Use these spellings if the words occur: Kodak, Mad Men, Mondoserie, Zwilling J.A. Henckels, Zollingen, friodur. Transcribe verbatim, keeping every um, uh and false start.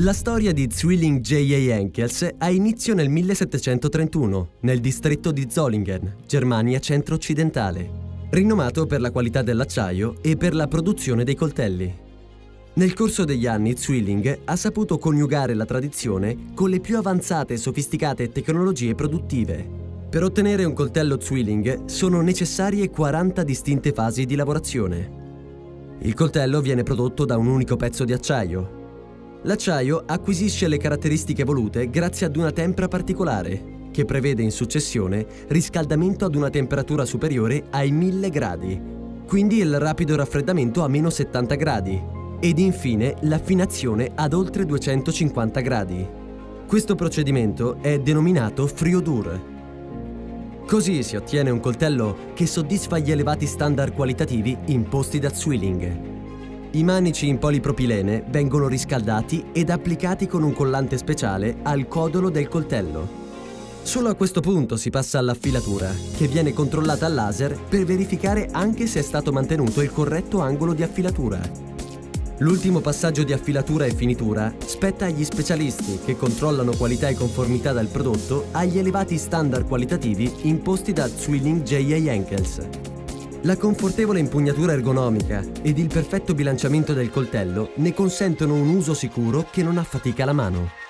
La storia di Zwilling J A Henckels ha inizio nel millesettecentotrentuno, nel distretto di Zollingen, Germania centro-occidentale. Rinomato per la qualità dell'acciaio e per la produzione dei coltelli. Nel corso degli anni Zwilling ha saputo coniugare la tradizione con le più avanzate e sofisticate tecnologie produttive. Per ottenere un coltello Zwilling sono necessarie quaranta distinte fasi di lavorazione. Il coltello viene prodotto da un unico pezzo di acciaio. L'acciaio acquisisce le caratteristiche volute grazie ad una tempra particolare, che prevede in successione riscaldamento ad una temperatura superiore ai mille gradi, quindi il rapido raffreddamento a meno settanta gradi, ed infine l'affinazione ad oltre duecentocinquanta gradi. Questo procedimento è denominato friodur. Così si ottiene un coltello che soddisfa gli elevati standard qualitativi imposti da Zwilling. I manici in polipropilene vengono riscaldati ed applicati con un collante speciale al codolo del coltello. Solo a questo punto si passa all'affilatura, che viene controllata al laser per verificare anche se è stato mantenuto il corretto angolo di affilatura. L'ultimo passaggio di affilatura e finitura spetta agli specialisti che controllano qualità e conformità del prodotto agli elevati standard qualitativi imposti da Zwilling J A Henckels. La confortevole impugnatura ergonomica ed il perfetto bilanciamento del coltello ne consentono un uso sicuro che non affatica la mano.